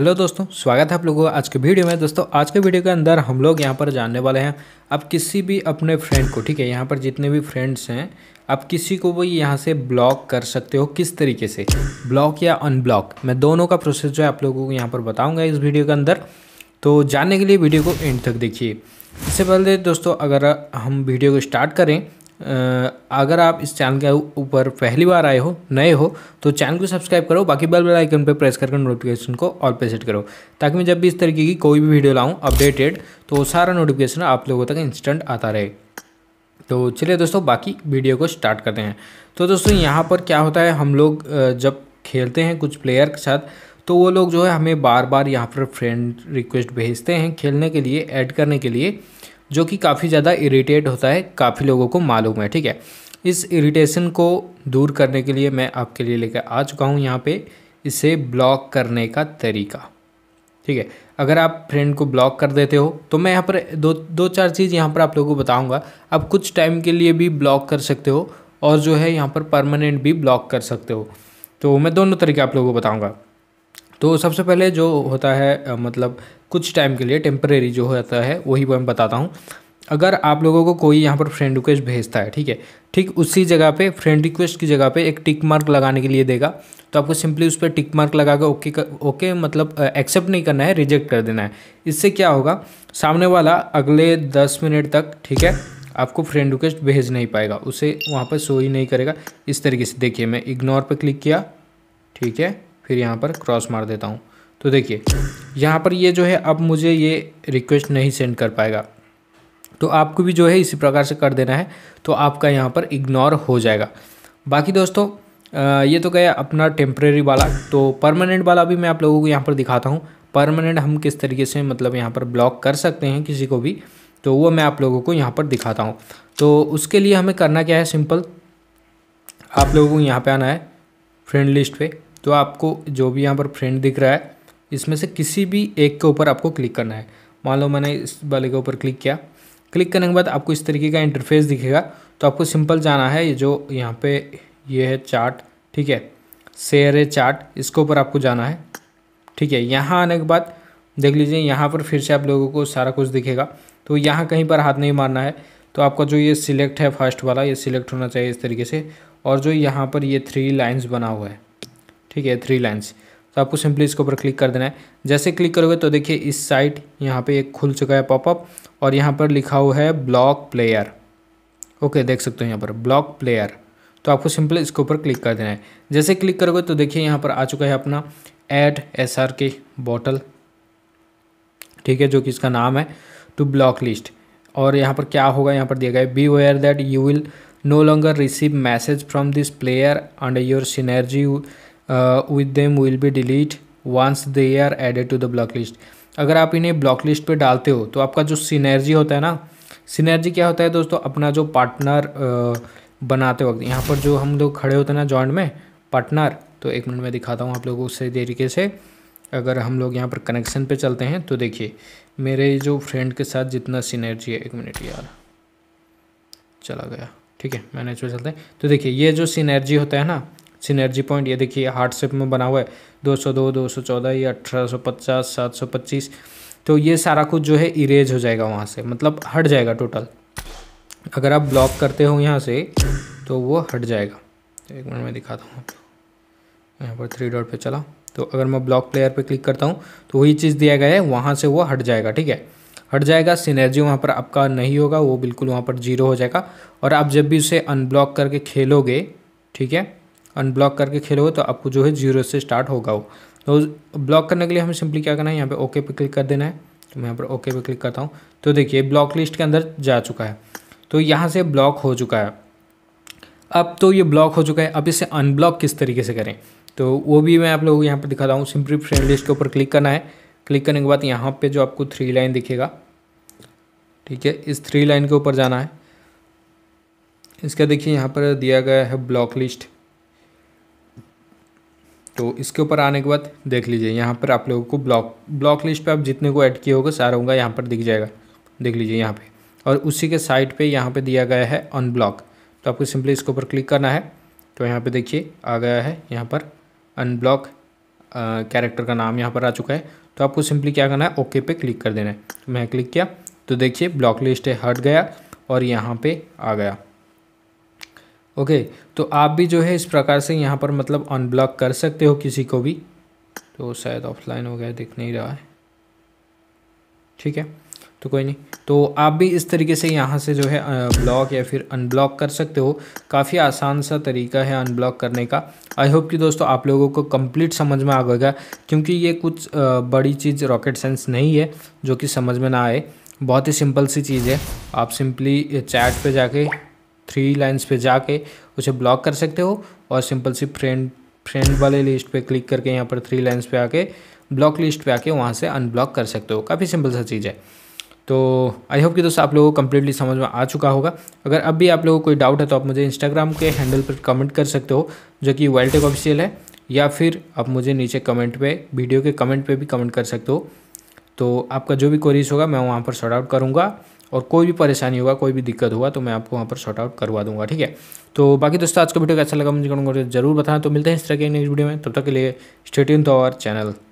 Hello दोस्तों, स्वागत है आप लोगों का आज के वीडियो में। दोस्तों आज के वीडियो के अंदर हम लोग यहाँ पर जानने वाले हैं, आप किसी भी अपने फ्रेंड को, ठीक है, यहाँ पर जितने भी फ्रेंड्स हैं आप किसी को भी यहाँ से ब्लॉक कर सकते हो। किस तरीके से ब्लॉक या अनब्लॉक, मैं दोनों का प्रोसेस जो है आप लोगों को यहाँ पर बताऊँगा इस वीडियो के अंदर। तो जानने के लिए वीडियो को एंड तक देखिए। इससे पहले दोस्तों अगर हम वीडियो को स्टार्ट करें, अगर आप इस चैनल के ऊपर पहली बार आए हो, नए हो, तो चैनल को सब्सक्राइब करो, बाकी बेल आइकन पर प्रेस करके नोटिफिकेशन को ऑल पे सेट करो, ताकि मैं जब भी इस तरीके की कोई भी वीडियो लाऊं अपडेटेड, तो सारा नोटिफिकेशन आप लोगों तक इंस्टेंट आता रहे। तो चलिए दोस्तों बाकी वीडियो को स्टार्ट करते हैं। तो दोस्तों यहाँ पर क्या होता है, हम लोग जब खेलते हैं कुछ प्लेयर के साथ, तो वो लोग जो है हमें बार बार यहाँ पर फ्रेंड रिक्वेस्ट भेजते हैं खेलने के लिए, ऐड करने के लिए, जो कि काफ़ी ज़्यादा इरिटेट होता है, काफ़ी लोगों को मालूम है, ठीक है। इस इरिटेशन को दूर करने के लिए मैं आपके लिए लेकर आ चुका हूँ यहाँ पे इसे ब्लॉक करने का तरीका, ठीक है। अगर आप फ्रेंड को ब्लॉक कर देते हो तो मैं यहाँ पर दो चार चीज़ यहाँ पर आप लोगों को बताऊँगा। आप कुछ टाइम के लिए भी ब्लॉक कर सकते हो और जो है यहाँ पर परमानेंट भी ब्लॉक कर सकते हो, तो मैं दोनों तरीके आप लोगों को बताऊँगा। तो सबसे पहले जो होता है, मतलब कुछ टाइम के लिए टेम्परेरी जो होता है वही मैं बताता हूँ। अगर आप लोगों को कोई यहाँ पर फ्रेंड रिक्वेस्ट भेजता है, ठीक है, ठीक उसी जगह पे फ्रेंड रिक्वेस्ट की जगह पे एक टिक मार्क लगाने के लिए देगा, तो आपको सिंपली उस पर टिक मार्क लगा के ओके मतलब एक्सेप्ट नहीं करना है, रिजेक्ट कर देना है। इससे क्या होगा, सामने वाला अगले 10 मिनट तक, ठीक है, आपको फ्रेंड रिक्वेस्ट भेज नहीं पाएगा, उसे वहाँ पर शो ही नहीं करेगा। इस तरीके से देखिए, मैं इग्नोर पर क्लिक किया, ठीक है, फिर यहाँ पर क्रॉस मार देता हूँ, तो देखिए यहाँ पर ये जो है अब मुझे ये रिक्वेस्ट नहीं सेंड कर पाएगा। तो आपको भी जो है इसी प्रकार से कर देना है, तो आपका यहाँ पर इग्नोर हो जाएगा। बाकी दोस्तों ये तो गया अपना टेम्प्रेरी वाला, तो परमानेंट वाला भी मैं आप लोगों को यहाँ पर दिखाता हूँ। परमानेंट हम किस तरीके से, मतलब यहाँ पर ब्लॉक कर सकते हैं किसी को भी, तो वो मैं आप लोगों को यहाँ पर दिखाता हूँ। तो उसके लिए हमें करना क्या है, सिंपल आप लोगों को यहाँ पर आना है फ्रेंड लिस्ट पर। तो आपको जो भी यहाँ पर फ्रेंड दिख रहा है इसमें से किसी भी एक के ऊपर आपको क्लिक करना है। मान लो मैंने इस वाले के ऊपर क्लिक किया, क्लिक करने के बाद आपको इस तरीके का इंटरफेस दिखेगा। तो आपको सिंपल जाना है, जो यहाँ पे ये है चार्ट, ठीक है, शेयर है चार्ट, इसके ऊपर आपको जाना है, ठीक है। यहाँ आने के बाद देख लीजिए यहाँ पर फिर से आप लोगों को सारा कुछ दिखेगा, तो यहाँ कहीं पर हाथ नहीं मारना है। तो आपका जो ये सिलेक्ट है फर्स्ट वाला, ये सिलेक्ट होना चाहिए इस तरीके से, और जो यहाँ पर ये 3 लाइन्स बना हुआ है, ठीक है, 3 लाइन्स, तो आपको सिंपली इसके ऊपर क्लिक कर देना है। जैसे क्लिक करोगे तो देखिए इस साइड यहाँ पे एक खुल चुका है पॉपअप, और यहाँ पर लिखा हुआ है ब्लॉक प्लेयर, ओके, देख सकते हो यहाँ पर ब्लॉक प्लेयर। तो आपको सिंपली इसके ऊपर क्लिक कर देना है। जैसे क्लिक करोगे तो देखिए यहाँ पर आ चुका है अपना ऐड SRK बॉटल, ठीक है, जो कि इसका नाम है, टू ब्लॉक लिस्ट। और यहाँ पर क्या होगा, यहाँ पर दिया गया है be aware that you will no longer receive message from this player and your synergy with them will be delete once they are added to the block list। अगर आप इन्हें ब्लॉक लिस्ट पर डालते हो तो आपका जो सिनर्जी होता है ना, सिनर्जी क्या होता है दोस्तों, अपना जो पार्टनर बनाते वक्त यहाँ पर जो हम लोग खड़े होते हैं ना जॉइंट में पार्टनर, तो एक मिनट में दिखाता हूँ आप लोगों को सही तरीके से। अगर हम लोग यहाँ पर कनेक्शन पे चलते हैं तो देखिए मेरे जो फ्रेंड के साथ जितना सिनर्जी है, एक मिनट यार चला गया, ठीक है, मैनेज पर चलते हैं। तो देखिए ये जो सिनर्जी होता है ना, सिनर्जी पॉइंट, ये देखिए हार्ट शेप में बना हुआ है, 202, 214, ये 1850, 725, तो ये सारा कुछ जो है इरेज हो जाएगा वहाँ से, मतलब हट जाएगा टोटल। अगर आप ब्लॉक करते हो यहाँ से तो वो हट जाएगा। तो एक मिनट में दिखाता हूँ आपको, यहाँ पर 3 डॉट पे चला, तो अगर मैं ब्लॉक प्लेयर पे क्लिक करता हूँ तो वही चीज़ दिया गया है, वहाँ से वो हट जाएगा, ठीक है, हट जाएगा। सिनर्जी वहाँ पर आपका नहीं होगा, वो बिल्कुल वहाँ पर 0 हो जाएगा। और आप जब भी उसे अनब्लॉक करके खेलोगे, ठीक है, अनब्लॉक करके खेलोगे तो आपको जो है 0 से स्टार्ट होगा वो। तो ब्लॉक करने के लिए हमें सिंपली क्या करना है, यहाँ पे ओके पे क्लिक कर देना है। तो मैं यहाँ पर ओके पे क्लिक करता हूँ, तो देखिए ब्लॉक लिस्ट के अंदर जा चुका है, तो यहाँ से ब्लॉक हो चुका है। अब तो ये ब्लॉक हो चुका है, अब इसे अनब्लॉक किस तरीके से करें तो वो भी मैं आप लोगों को यहाँ पर दिखाता हूँ। सिंपली फ्रेंड लिस्ट के ऊपर क्लिक करना है, क्लिक करने के बाद यहाँ पर जो आपको 3 लाइन दिखेगा, ठीक है, इस 3 लाइन के ऊपर जाना है। इसका देखिए यहाँ पर दिया गया है ब्लॉक लिस्ट, तो इसके ऊपर आने के बाद देख लीजिए यहाँ पर आप लोगों को ब्लॉक लिस्ट पे आप जितने को ऐड किए होगा सारा होगा यहाँ पर दिख जाएगा, देख लीजिए यहाँ पे। और उसी के साइड पे यहाँ पे दिया गया है अनब्लॉक, तो आपको सिंपली इसके ऊपर क्लिक करना है। तो यहाँ पे देखिए आ गया है यहाँ पर अनब्लॉक, कैरेक्टर का नाम यहाँ पर आ चुका है। तो आपको सिंपली क्या करना है, ओके पे क्लिक कर देना है। तो मैं क्लिक किया तो देखिए ब्लॉक लिस्ट है हट गया और यहाँ पे आ गया। ओके, तो आप भी जो है इस प्रकार से यहाँ पर मतलब अनब्लॉक कर सकते हो किसी को भी। तो शायद ऑफलाइन हो गया, दिख नहीं रहा है, ठीक है, तो कोई नहीं। तो आप भी इस तरीके से यहाँ से जो है ब्लॉक या फिर अनब्लॉक कर सकते हो। काफ़ी आसान सा तरीका है अनब्लॉक करने का। आई होप कि दोस्तों आप लोगों को कंप्लीट समझ में आ गएगा, क्योंकि ये कुछ बड़ी चीज़ रॉकेट साइंस नहीं है जो कि समझ में ना आए। बहुत ही सिंपल सी चीज़ है। आप सिंपली चैट पे जाके 3 लाइन्स पे जाके उसे ब्लॉक कर सकते हो और सिंपल सी फ्रेंड वाले लिस्ट पे क्लिक करके यहाँ पर 3 लाइन्स पे आके ब्लॉक लिस्ट पे आके वहाँ से अनब्लॉक कर सकते हो। काफ़ी सिंपल सा चीज़ है। तो आई होप कि दोस्तों आप लोगों को कम्प्लीटली समझ में आ चुका होगा। अगर अब भी आप लोगों को कोई डाउट है तो आप मुझे इंस्टाग्राम के हैंडल पर कमेंट कर सकते हो जो कि वाइल्ड टेक ऑफिशियल है, या फिर आप मुझे नीचे कमेंट पे वीडियो के कमेंट पे भी कमेंट कर सकते हो। तो आपका जो भी क्वेरीज होगा मैं वहाँ पर सॉर्ट आउट करूँगा, और कोई भी परेशानी होगा, कोई भी दिक्कत होगा तो मैं आपको वहाँ पर सॉर्ट आउट करवा दूँगा, ठीक है। तो बाकी दोस्तों आज का वीडियो कैसा लगा मुझे कमेंट करके जरूर बताएं। तो मिलते हैं इस तरह के नेक्स्ट वीडियो में, तब तक के लिए स्टे ट्यून्ड और चैनल।